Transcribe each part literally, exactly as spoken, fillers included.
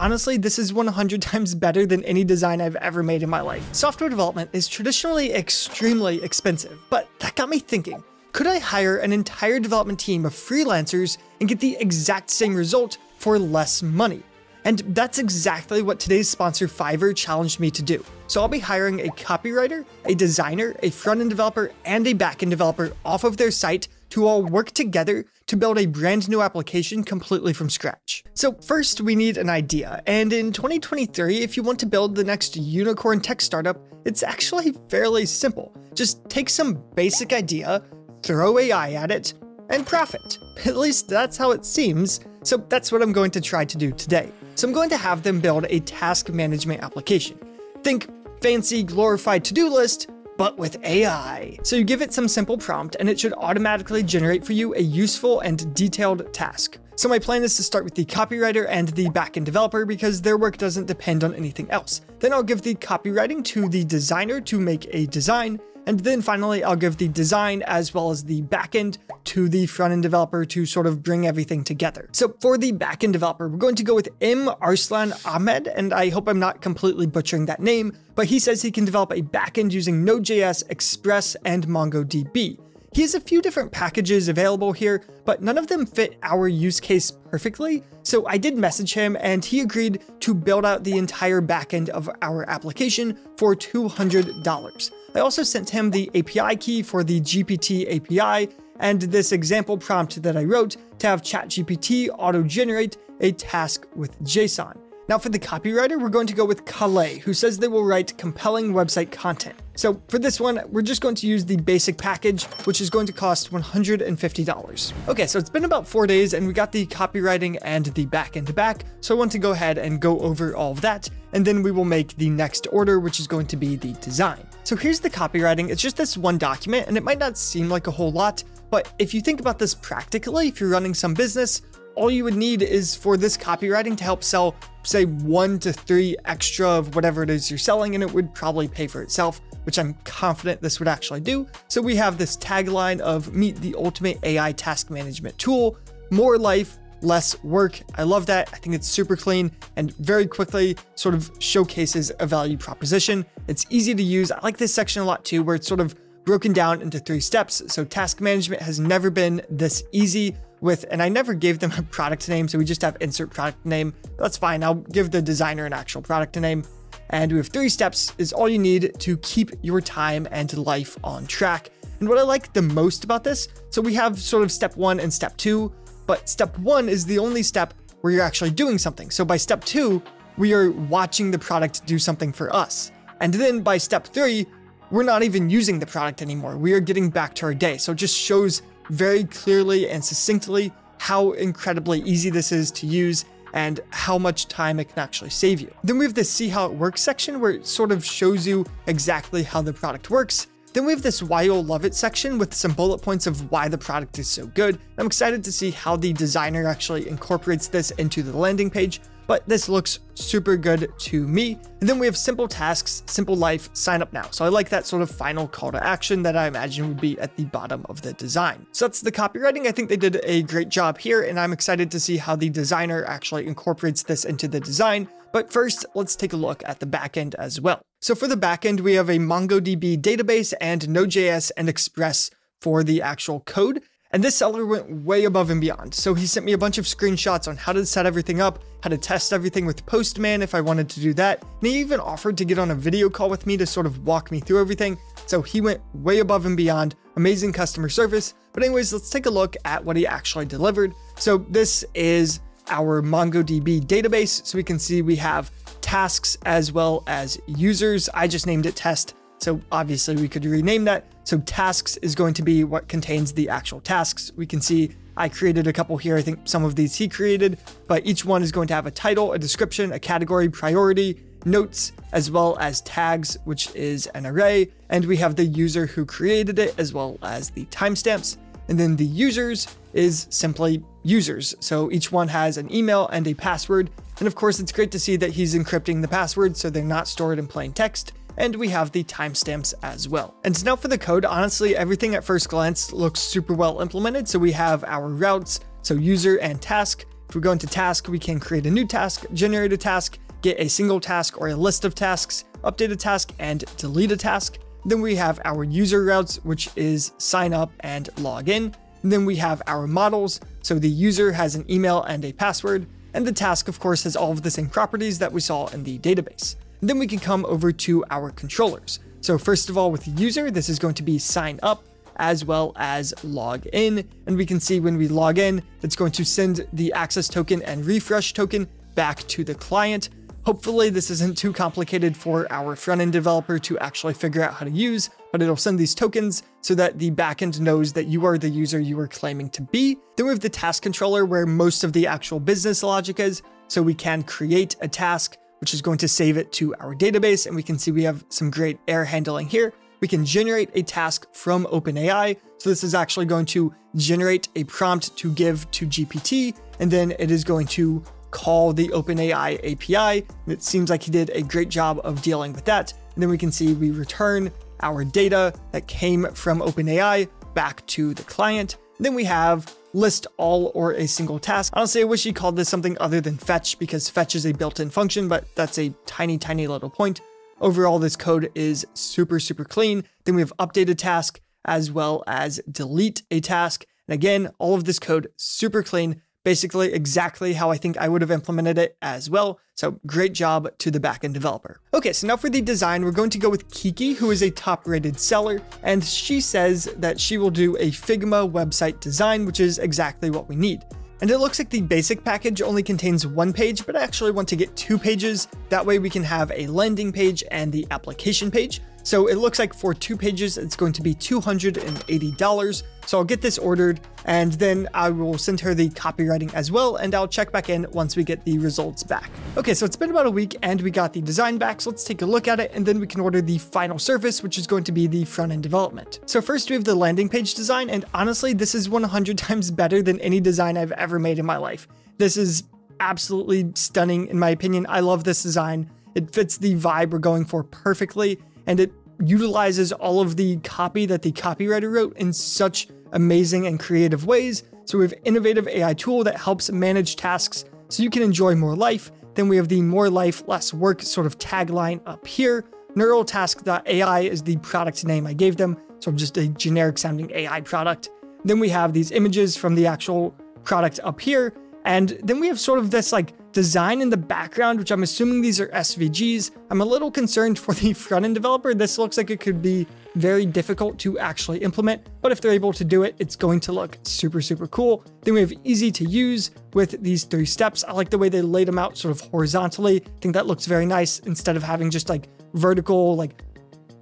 Honestly, this is one hundred times better than any design I've ever made in my life. Software development is traditionally extremely expensive, but that got me thinking. Could I hire an entire development team of freelancers and get the exact same result for less money? And that's exactly what today's sponsor Fiverr challenged me to do. So I'll be hiring a copywriter, a designer, a front-end developer, and a back-end developer off of their site to all work together to build a brand new application completely from scratch. So first we need an idea, and in twenty twenty-three, if you want to build the next unicorn tech startup, it's actually fairly simple. Just take some basic idea, throw A I at it, and profit. At least that's how it seems, so that's what I'm going to try to do today. So I'm going to have them build a task management application. Think fancy glorified to-do list, but with A I. So you give it some simple prompt and it should automatically generate for you a useful and detailed task. So my plan is to start with the copywriter and the backend developer because their work doesn't depend on anything else. Then I'll give the copywriting to the designer to make a design. And then finally, I'll give the design as well as the backend to the front-end developer to sort of bring everything together. So for the backend developer, we're going to go with M. Arslan Ahmed, and I hope I'm not completely butchering that name, but he says he can develop a backend using Node.js, Express, and MongoDB. He has a few different packages available here, but none of them fit our use case perfectly, so I did message him and he agreed to build out the entire backend of our application for two hundred dollars. I also sent him the A P I key for the G P T A P I and this example prompt that I wrote to have ChatGPT auto-generate a task with JSON. Now for the copywriter, we're going to go with Calais, who says they will write compelling website content. So for this one, we're just going to use the basic package, which is going to cost one hundred fifty dollars. Okay, so it's been about four days and we got the copywriting and the back end back. So I want to go ahead and go over all of that. And then we will make the next order, which is going to be the design. So here's the copywriting. It's just this one document and it might not seem like a whole lot, but if you think about this practically, if you're running some business, all you would need is for this copywriting to help sell, say, one to three extra of whatever it is you're selling, and it would probably pay for itself, which I'm confident this would actually do. So we have this tagline of meet the ultimate A I task management tool, more life, less work. I love that. I think it's super clean and very quickly sort of showcases a value proposition. It's easy to use. I like this section a lot too, where it's sort of broken down into three steps. So task management has never been this easy with, and I never gave them a product name, so we just have insert product name. That's fine, I'll give the designer an actual product name. And we have three steps is all you need to keep your time and life on track. And what I like the most about this, so we have sort of step one and step two, but step one is the only step where you're actually doing something. So by step two, we are watching the product do something for us. And then by step three, we're not even using the product anymore. We are getting back to our day. So it just shows very clearly and succinctly how incredibly easy this is to use and how much time it can actually save you. Then we have the see how it works section where it sort of shows you exactly how the product works. Then we have this why you'll love it section with some bullet points of why the product is so good. I'm excited to see how the designer actually incorporates this into the landing page, but this looks super good to me. And then we have simple tasks, simple life, sign up now. So I like that sort of final call to action that I imagine would be at the bottom of the design. So that's the copywriting. I think they did a great job here and I'm excited to see how the designer actually incorporates this into the design. But first, let's take a look at the backend as well. So for the backend, we have a MongoDB database and Node.js and Express for the actual code. And this seller went way above and beyond. So he sent me a bunch of screenshots on how to set everything up, how to test everything with Postman if I wanted to do that. And he even offered to get on a video call with me to sort of walk me through everything. So he went way above and beyond, amazing customer service. But anyways, let's take a look at what he actually delivered. So this is our MongoDB database. So we can see we have tasks as well as users. I just named it test. So obviously we could rename that. So tasks is going to be what contains the actual tasks. We can see I created a couple here. I think some of these he created, but each one is going to have a title, a description, a category, priority, notes, as well as tags, which is an array. And we have the user who created it as well as the timestamps. And then the users is simply users. So each one has an email and a password. And of course, it's great to see that he's encrypting the password so they're not stored in plain text. And we have the timestamps as well. And now for the code, honestly, everything at first glance looks super well implemented. So we have our routes, so user and task. If we go into task, we can create a new task, generate a task, get a single task or a list of tasks, update a task, and delete a task. Then we have our user routes, which is sign up and log in. And then we have our models. So the user has an email and a password. And the task, of course, has all of the same properties that we saw in the database. And then we can come over to our controllers. So first of all, with the user, this is going to be sign up as well as log in. And we can see when we log in, it's going to send the access token and refresh token back to the client. Hopefully this isn't too complicated for our front-end developer to actually figure out how to use, but it'll send these tokens so that the backend knows that you are the user you are claiming to be. Then we have the task controller where most of the actual business logic is. So we can create a task, which is going to save it to our database. And we can see we have some great error handling here. We can generate a task from OpenAI. So this is actually going to generate a prompt to give to G P T, and then it is going to call the OpenAI A P I. It seems like he did a great job of dealing with that. And then we can see we return our data that came from OpenAI back to the client. And then we have list all or a single task. Honestly, I wish he called this something other than fetch, because fetch is a built-in function, but that's a tiny, tiny little point. Overall, this code is super, super clean. Then we have updated task as well as delete a task. And again, all of this code super clean. Basically exactly how I think I would have implemented it as well. So great job to the backend developer. Okay, so now for the design, we're going to go with Kiki, who is a top rated seller. And she says that she will do a Figma website design, which is exactly what we need. And it looks like the basic package only contains one page, but I actually want to get two pages. That way we can have a landing page and the application page. So it looks like for two pages, it's going to be two hundred eighty dollars. So I'll get this ordered, and then I will send her the copywriting as well, and I'll check back in once we get the results back. Okay, so it's been about a week and we got the design back. So let's take a look at it, and then we can order the final service, which is going to be the front-end development. So first we have the landing page design, and honestly, this is one hundred times better than any design I've ever made in my life. This is absolutely stunning in my opinion. I love this design. It fits the vibe we're going for perfectly, and it utilizes all of the copy that the copywriter wrote in such amazing and creative ways. So we have innovative A I tool that helps manage tasks so you can enjoy more life. Then we have the more life, less work sort of tagline up here. NeuralTask dot A I is the product name I gave them. So I'm just a generic sounding A I product. Then we have these images from the actual product up here. And then we have sort of this like design in the background, which I'm assuming these are S V Gs. I'm a little concerned for the front-end developer. This looks like it could be very difficult to actually implement, but if they're able to do it, it's going to look super, super cool. Then we have easy to use with these three steps. I like the way they laid them out sort of horizontally. I think that looks very nice instead of having just like vertical, like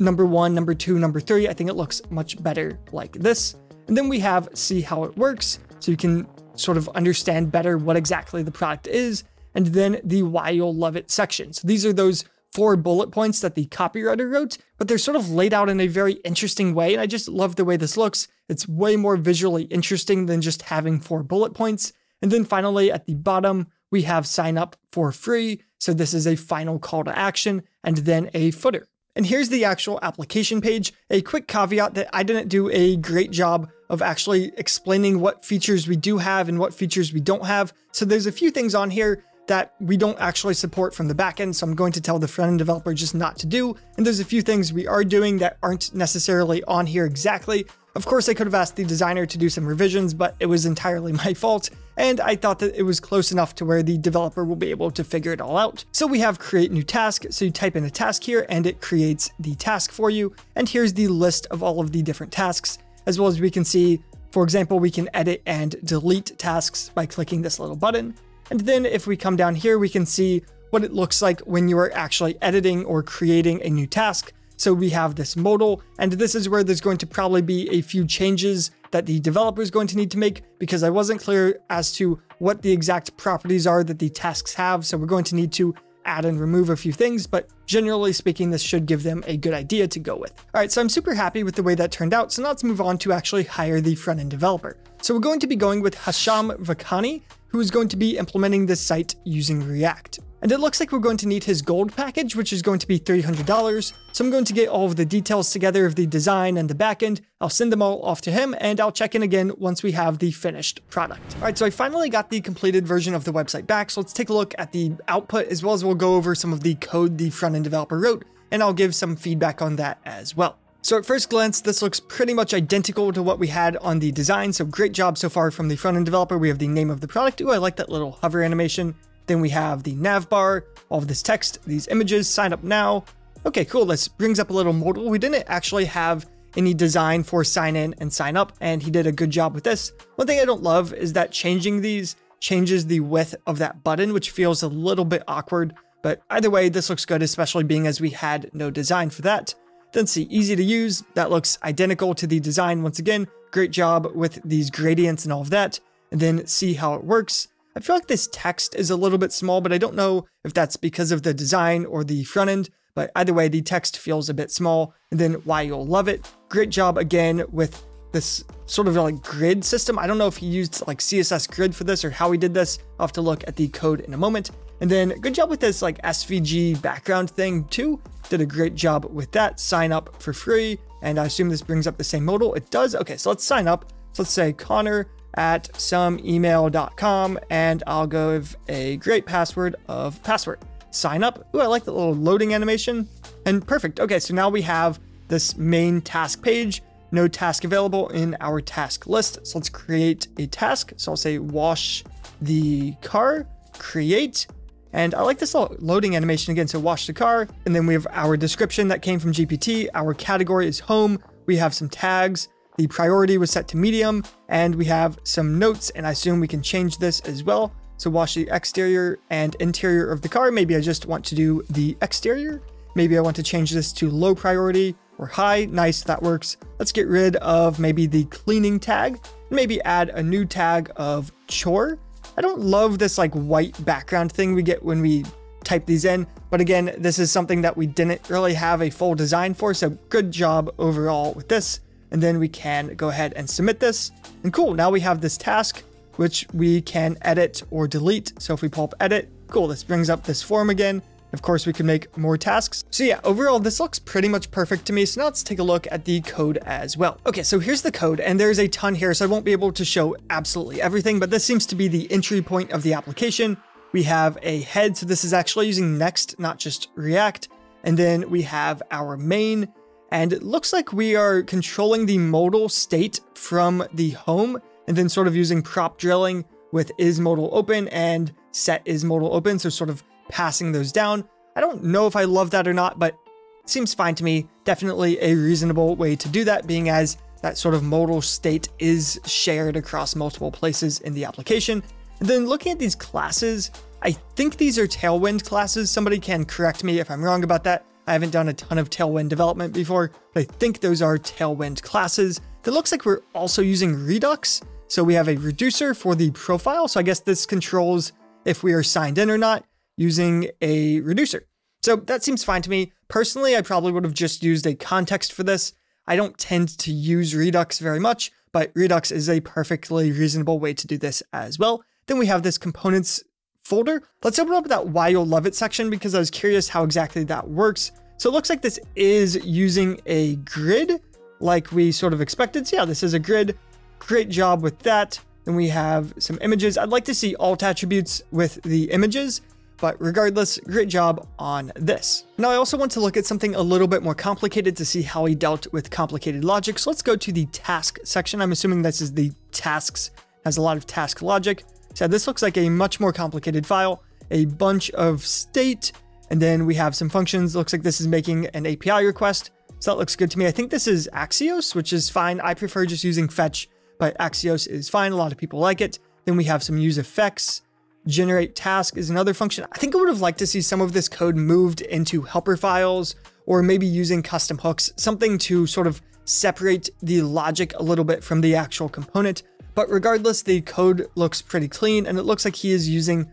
number one, number two, number three. I think it looks much better like this. And then we have see how it works. So you can sort of understand better what exactly the product is, and then the why you'll love it section. So these are those four bullet points that the copywriter wrote, but they're sort of laid out in a very interesting way. And I just love the way this looks. It's way more visually interesting than just having four bullet points. And then finally at the bottom, we have sign up for free. So this is a final call to action and then a footer. And here's the actual application page. A quick caveat that I didn't do a great job of actually explaining what features we do have and what features we don't have. So there's a few things on here that we don't actually support from the backend. So I'm going to tell the front-end developer just not to do. And there's a few things we are doing that aren't necessarily on here exactly. Of course, I could have asked the designer to do some revisions, but it was entirely my fault. And I thought that it was close enough to where the developer will be able to figure it all out. So we have create new task. So you type in a task here and it creates the task for you. And here's the list of all of the different tasks, as well as we can see, for example, we can edit and delete tasks by clicking this little button. And then if we come down here, we can see what it looks like when you are actually editing or creating a new task. So we have this modal, and this is where there's going to probably be a few changes that the developer is going to need to make, because I wasn't clear as to what the exact properties are that the tasks have. So we're going to need to add and remove a few things, but generally speaking, this should give them a good idea to go with. All right, so I'm super happy with the way that turned out. So now let's move on to actually hire the front-end developer. So we're going to be going with Hasham Vakani, who is going to be implementing this site using React. And it looks like we're going to need his gold package, which is going to be three hundred dollars. So I'm going to get all of the details together of the design and the backend. I'll send them all off to him, and I'll check in again once we have the finished product. All right, so I finally got the completed version of the website back. So let's take a look at the output, as well as we'll go over some of the code the front-end developer wrote, and I'll give some feedback on that as well. So at first glance, this looks pretty much identical to what we had on the design. So great job so far from the front-end developer. We have the name of the product. Ooh, I like that little hover animation. Then we have the nav bar, all of this text, these images, sign up now. Okay, cool. This brings up a little modal. We didn't actually have any design for sign in and sign up, and he did a good job with this. One thing I don't love is that changing these changes the width of that button, which feels a little bit awkward, but either way, this looks good, especially being as we had no design for that. Then see, easy to use. That looks identical to the design. Once again, great job with these gradients and all of that, and then see how it works. I feel like this text is a little bit small, but I don't know if that's because of the design or the front end, but either way, the text feels a bit small, and then why you'll love it. Great job again with this sort of like grid system. I don't know if he used like C S S grid for this or how he did this. I'll have to look at the code in a moment. And then good job with this like S V G background thing too. Did a great job with that. Sign up for free. And I assume this brings up the same modal. It does. Okay, so let's sign up. So let's say Conner at some email dot com, and I'll give a great password of password. Sign up. Ooh, I like the little loading animation. And perfect. Okay, so now we have this main task page. No task available in our task list. So let's create a task. So I'll say wash the car, create. And I like this little loading animation again. So wash the car. And then we have our description that came from G P T. Our category is home. We have some tags. The priority was set to medium, and we have some notes, and I assume we can change this as well. So wash the exterior and interior of the car. Maybe I just want to do the exterior. Maybe I want to change this to low priority or high. Nice, that works. Let's get rid of maybe the cleaning tag, maybe add a new tag of chore. I don't love this like white background thing we get when we type these in. But again, this is something that we didn't really have a full design for. So good job overall with this. And then we can go ahead and submit this. And cool, now we have this task, which we can edit or delete. So if we pull up edit, cool, this brings up this form again. Of course, we can make more tasks. So yeah, overall, this looks pretty much perfect to me. So now let's take a look at the code as well. Okay, so here's the code, and there's a ton here, so I won't be able to show absolutely everything, but this seems to be the entry point of the application. We have a head, so this is actually using Next, not just React. And then we have our main. And it looks like we are controlling the modal state from the home, and then sort of using prop drilling with is modal open and set is modal open. So sort of passing those down. I don't know if I love that or not, but it seems fine to me. Definitely a reasonable way to do that, being as that sort of modal state is shared across multiple places in the application. And then looking at these classes, I think these are Tailwind classes. Somebody can correct me if I'm wrong about that. I haven't done a ton of Tailwind development before, but I think those are Tailwind classes. It looks like we're also using Redux. So we have a reducer for the profile. So I guess this controls if we are signed in or not using a reducer. So that seems fine to me. Personally, I probably would have just used a context for this. I don't tend to use Redux very much, but Redux is a perfectly reasonable way to do this as well. Then we have this components folder. Let's open up that why you'll love it section, because I was curious how exactly that works. So it looks like this is using a grid like we sort of expected. So yeah, this is a grid. Great job with that. Then we have some images. I'd like to see alt attributes with the images, but regardless, great job on this. Now I also want to look at something a little bit more complicated to see how he dealt with complicated logic. So let's go to the task section. I'm assuming this is the tasks, has a lot of task logic. So this looks like a much more complicated file, a bunch of state, and then we have some functions. Looks like this is making an A P I request. So that looks good to me. I think this is Axios, which is fine. I prefer just using fetch, but Axios is fine. A lot of people like it. Then we have some use effects. Generate task is another function. I think I would have liked to see some of this code moved into helper files, or maybe using custom hooks, something to sort of separate the logic a little bit from the actual component. But regardless, the code looks pretty clean, and it looks like he is using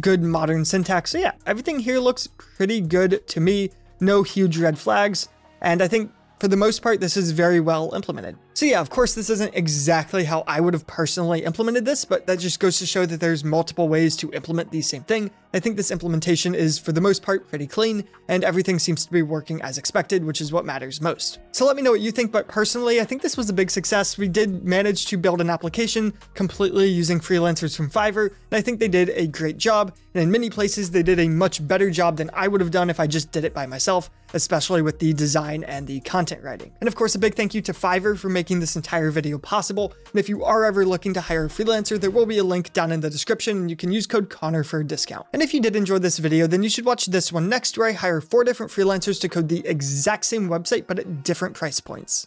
good modern syntax. So yeah, everything here looks pretty good to me. No huge red flags. And I think for the most part, this is very well implemented. So yeah, of course, this isn't exactly how I would have personally implemented this, but that just goes to show that there's multiple ways to implement the same thing. I think this implementation is, for the most part, pretty clean, and everything seems to be working as expected, which is what matters most. So let me know what you think, but personally, I think this was a big success. We did manage to build an application completely using freelancers from Fiverr, and I think they did a great job, and in many places, they did a much better job than I would have done if I just did it by myself, especially with the design and the content writing. And of course, a big thank you to Fiverr for making this entire video possible, and if you are ever looking to hire a freelancer, there will be a link down in the description, and you can use code Conner for a discount. And if you did enjoy this video, then you should watch this one next, where I hire four different freelancers to code the exact same website, but at different price points.